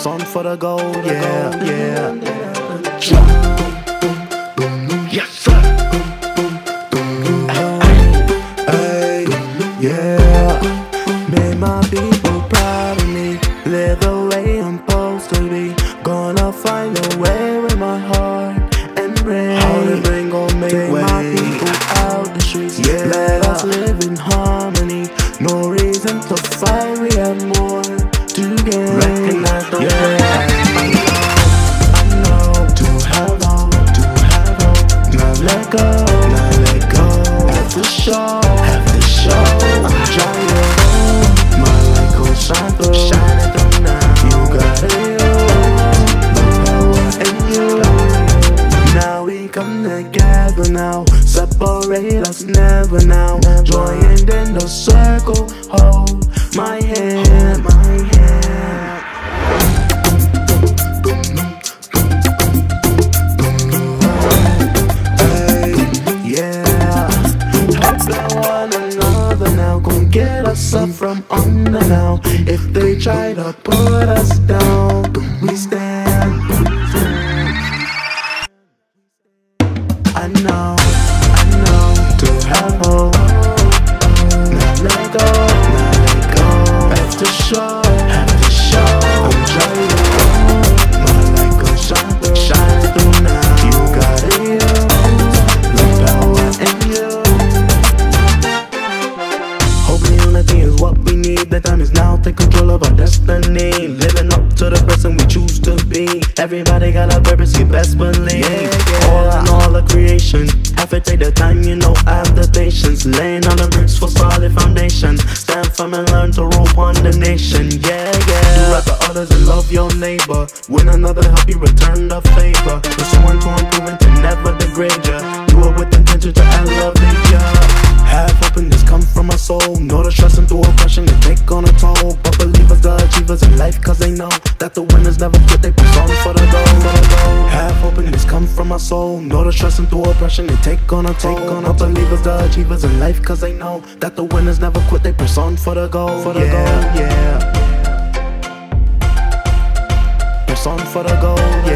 Something for the gold, yeah, yeah. Yes, sir. Ay, yeah. Made my people proud of me. Live the way I'm supposed to be. Gonna find a way with my heart and brain. How the brain gon' make way. Take my people out the streets, yeah. Let us live in harmony. No reason to fight, we have more to gain. Recognize the way. I know to have all, not let go, not let go. Have to show, have to show. I'm trying to hold my light go shine through, shining through now. You got it, my power and you. Now we come together now. Separate us never now. Joined in the circle, hold my hand, my hand. Hey, yeah. Help one another now. Gon' get us up from under now. If they try to put us down, we stand. I know. Now let go, now let go. Have to show, have to show. I'm trying to hold my light go shine, shine through now. You got it, the power in you. Hope and unity is what we need. The time is now, take control of our destiny. Living up to the person we choose to be. Everybody got a purpose, you best believe, yeah. All in all the creation. Have to take the time, you know I have the patience. Laying on the bricks for solid foundation. Stand firm and learn to rope on the nation, yeah, yeah. Do right for others and love your neighbor. Win another, help you return the favor. Pursuing to improve and to never degrade ya. Do it with intention to elevate ya. Have hope and this come from my soul. Know the stress and through oppression they take on a toll. But believers, the achievers in life, cause they know that the winners never quit, they push on for the goal. Have hope and this come from my soul. Know the stress and through oppression they take on a toll. But believers, the achievers in life, cause they know that the winners never quit, they push on for the goal. For the goal, yeah. Push on for the goal, yeah.